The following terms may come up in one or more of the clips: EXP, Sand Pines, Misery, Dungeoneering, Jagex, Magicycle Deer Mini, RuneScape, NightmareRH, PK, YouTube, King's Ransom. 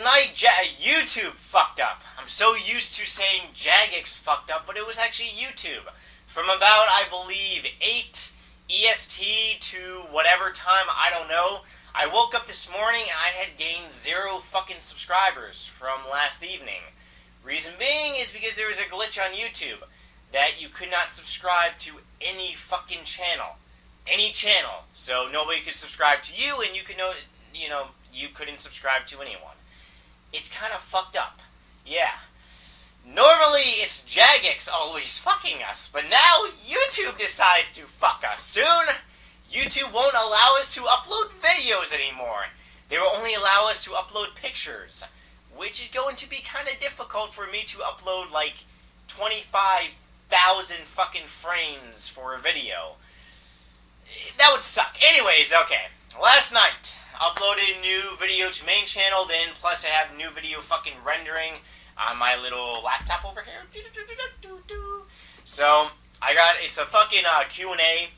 Last night, YouTube fucked up. I'm so used to saying Jagex fucked up, but it was actually YouTube. From about, I believe, 8 EST to whatever time, I don't know. I woke up this morning and I had gained 0 fucking subscribers from last evening. Reason being is because there was a glitch on YouTube that you could not subscribe to any fucking channel. Any channel. So nobody could subscribe to you, and you could know, you know, you couldn't subscribe to anyone. It's kind of fucked up. Yeah. Normally, it's Jagex always fucking us, but now YouTube decides to fuck us. Soon, YouTube won't allow us to upload videos anymore. They will only allow us to upload pictures, which is going to be kind of difficult for me to upload, like, 25,000 fucking frames for a video. That would suck. Anyways, okay. Last night, uploaded a new video to main channel, then plus I have new video fucking rendering on my little laptop over here. So, it's a fucking Q&A,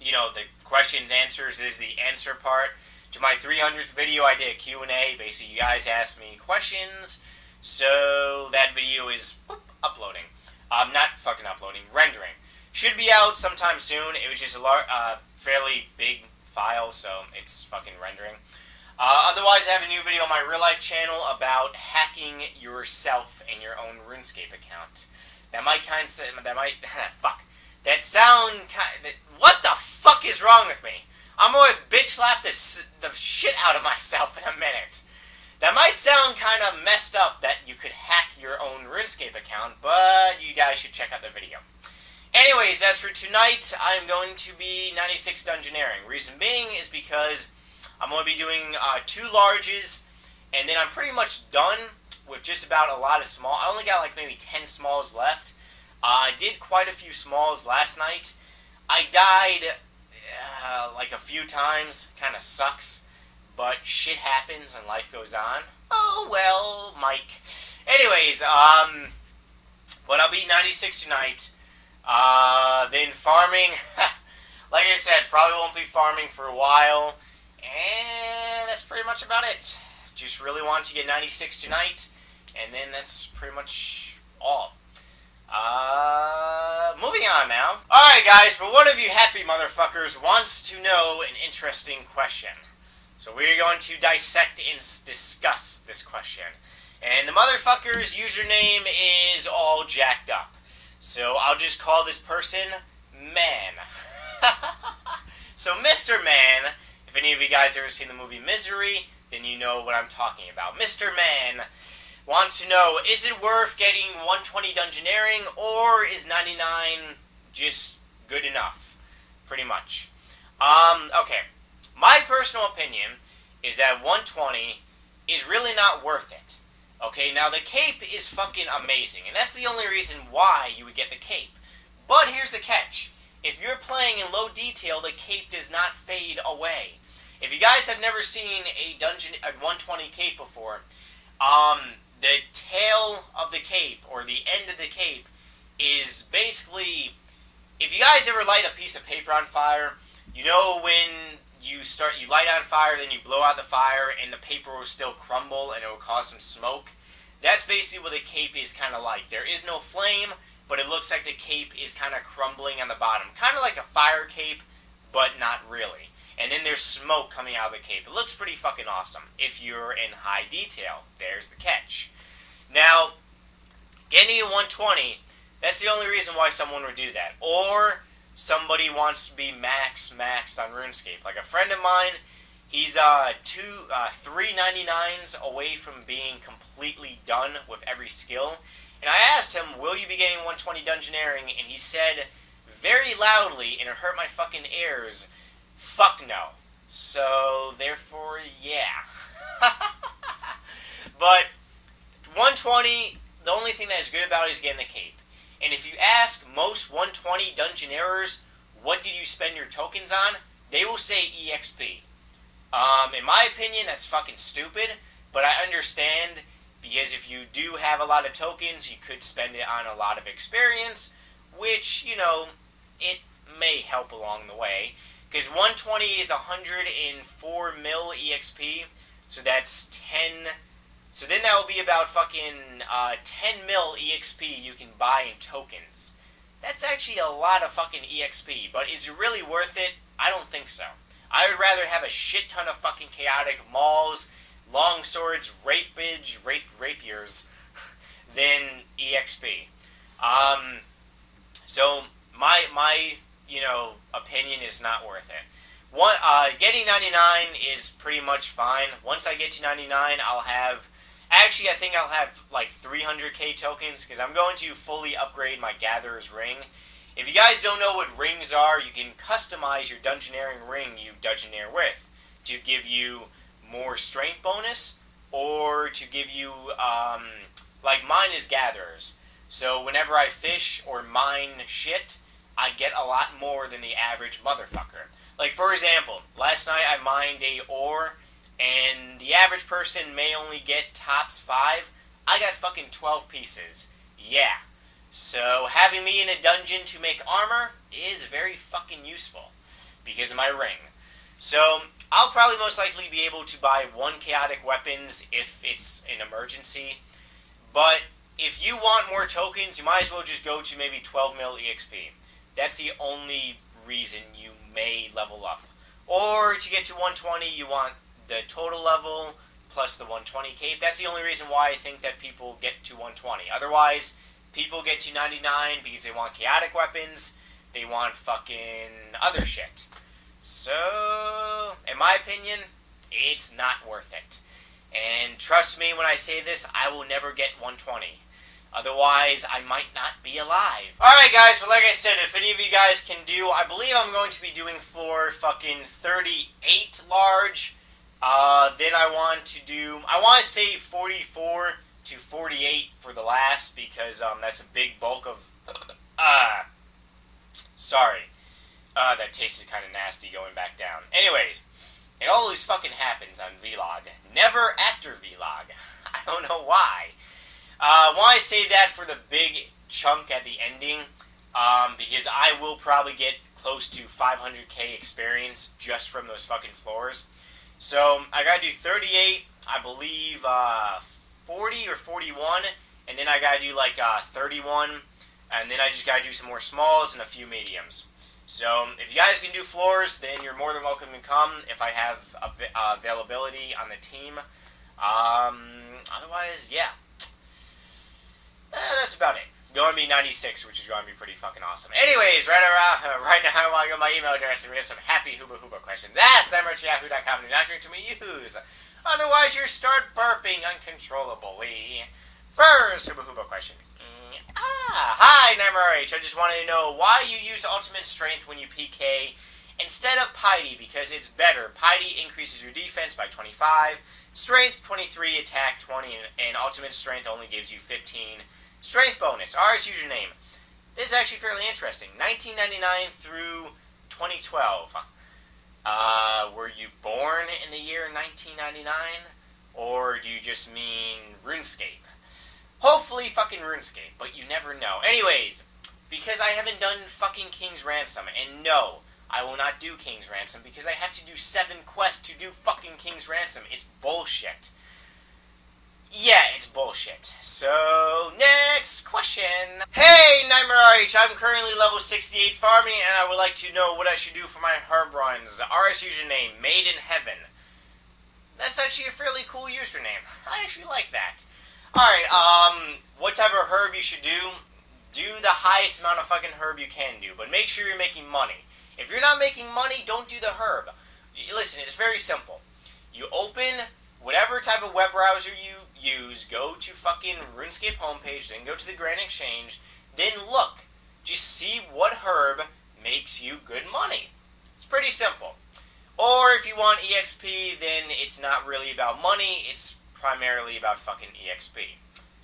you know, the questions, answers is the answer part. To my 300th video, I did a Q&A. Basically, you guys asked me questions, so that video is uploading. Not fucking uploading, rendering. Should be out sometime soon. It was just a fairly big file, so it's fucking rendering. Otherwise, I have a new video on my real life channel about hacking yourself and your own RuneScape account. What the fuck is wrong with me? I'm gonna bitch slap the shit out of myself in a minute. That might sound kind of messed up that you could hack your own RuneScape account, but you guys should check out the video. Anyways, as for tonight, I'm going to be 96 Dungeoneering. Reason being is because I'm going to be doing 2 larges, and then I'm pretty much done with just about a lot of small. I only got like maybe 10 smalls left. I did quite a few smalls last night. I died like a few times. Kind of sucks, but shit happens and life goes on. Oh well, Mike. Anyways, but I'll be 96 tonight. Then farming, like I said, probably won't be farming for a while. And that's pretty much about it. Just really want to get 96 tonight, and then that's pretty much all. Moving on now. Alright guys, but one of you happy motherfuckers wants to know an interesting question. So we're going to dissect and discuss this question. And the motherfucker's username is all jacked up. So I'll just call this person Man. So Mr. Man, if any of you guys ever seen the movie Misery, then you know what I'm talking about. Mr. Man wants to know, is it worth getting 120 Dungeoneering, or is 99 just good enough? Pretty much. Okay. My personal opinion is that 120 is really not worth it. Okay, now the cape is fucking amazing, and that's the only reason why you would get the cape. But here's the catch. If you're playing in low detail, the cape does not fade away. If you guys have never seen a 120 cape before, the tail of the cape, or the end of the cape, is basically... If you guys ever light a piece of paper on fire, you know when... You light on fire, then you blow out the fire, and the paper will still crumble, and it will cause some smoke. That's basically what the cape is kind of like. There is no flame, but it looks like the cape is kind of crumbling on the bottom. Kind of like a fire cape, but not really. And then there's smoke coming out of the cape. It looks pretty fucking awesome if you're in high detail. There's the catch. Now, getting a 120, that's the only reason why someone would do that. Or... somebody wants to be maxed on RuneScape. Like a friend of mine, he's 3 99s away from being completely done with every skill. And I asked him, will you be getting 120 Dungeoneering? And he said very loudly, and it hurt my fucking ears, fuck no. So, therefore, yeah. But 120, the only thing that is good about it is getting the cape. And if you ask most 120 Dungeoneerers, what did you spend your tokens on? They will say EXP. In my opinion, that's fucking stupid, but I understand, because if you do have a lot of tokens, you could spend it on a lot of experience, which, you know, it may help along the way. Because 120 is 104 mil EXP, so that's 10 So then that will be about fucking 10 mil EXP you can buy in tokens. That's actually a lot of fucking EXP, but is it really worth it? I don't think so. I would rather have a shit ton of fucking chaotic mauls, long swords, rapiers, than EXP. So my you know, opinion is not worth it. Getting 99 is pretty much fine. Once I get to 99, I'll have... Actually, I think I'll have, like, 300k tokens, because I'm going to fully upgrade my Gatherer's Ring. If you guys don't know what rings are, you can customize your Dungeoneering ring you Dungeoneer with to give you more strength bonus, or to give you, like, mine is Gatherer's. So whenever I fish or mine shit, I get a lot more than the average motherfucker. Like, for example, last night I mined a ore, and the average person may only get tops 5. I got fucking 12 pieces. Yeah. So, having me in a dungeon to make armor is very fucking useful, because of my ring. So, I'll probably most likely be able to buy 1 chaotic weapons if it's an emergency. But, if you want more tokens, you might as well just go to maybe 12 mil EXP. That's the only reason you may level up. Or to get to 120, you want the total level plus the 120 cape. That's the only reason why I think that people get to 120. Otherwise, people get to 99 because they want chaotic weapons, they want fucking other shit. So, in my opinion, it's not worth it. And trust me when I say this, I will never get 120. Otherwise, I might not be alive. Alright guys, but like I said, if any of you guys can do, I believe I'm going to be doing floor fucking 38 large. Then I want to say 44 to 48 for the last, because that's a big bulk of, that tasted kind of nasty going back down. Anyways, it always fucking happens on Vlog. Never after Vlog. I don't know why. Why I save that for the big chunk at the ending, because I will probably get close to 500k experience just from those fucking floors. So, I gotta do 38, I believe, 40 or 41, and then I gotta do, like, 31, and then I just gotta do some more smalls and a few mediums. So, if you guys can do floors, then you're more than welcome to come if I have availability on the team. Otherwise, yeah. That's about it. Going to be 96, which is going to be pretty fucking awesome. Anyways, right now I want to go my email address and we have some happy hooba questions. Ask NightmareRHOnRS@yahoo.com and do not drink too many U's. Otherwise, you start burping uncontrollably. First hooba question. Hi, NightmareRH. I just wanted to know why you use ultimate strength when you PK instead of piety, because it's better. Piety increases your defense by 25, strength 23, attack 20, and ultimate strength only gives you 15. Strength bonus, RS username. This is actually fairly interesting. 1999 through 2012. Were you born in the year 1999? Or do you just mean RuneScape? Hopefully fucking RuneScape, but you never know. Anyways, because I haven't done fucking King's Ransom, and no, I will not do King's Ransom because I have to do 7 quests to do fucking King's Ransom. It's bullshit. Yeah, it's bullshit. So, next question. Hey, NightmareRH, I'm currently level 68 farming, and I would like to know what I should do for my herb runs. RS username, Made in Heaven. That's actually a fairly cool username. I actually like that. Alright, what type of herb you should do? Do the highest amount of fucking herb you can do, but make sure you're making money. If you're not making money, don't do the herb. Listen, it's very simple. You open whatever type of web browser you use, go to fucking RuneScape homepage, then go to the Grand Exchange, then look. Just see what herb makes you good money. It's pretty simple. Or if you want EXP, then it's not really about money, it's primarily about fucking EXP.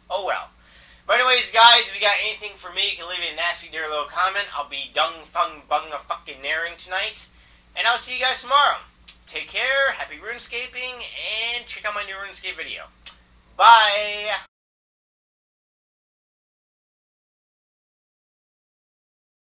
Oh well. But anyways, guys, if you got anything for me, you can leave it in a nasty, dear little comment. I'll be dung fung bung a fucking naring tonight. And I'll see you guys tomorrow. Take care, happy RuneScaping, and check out my new RuneScape video. Bye!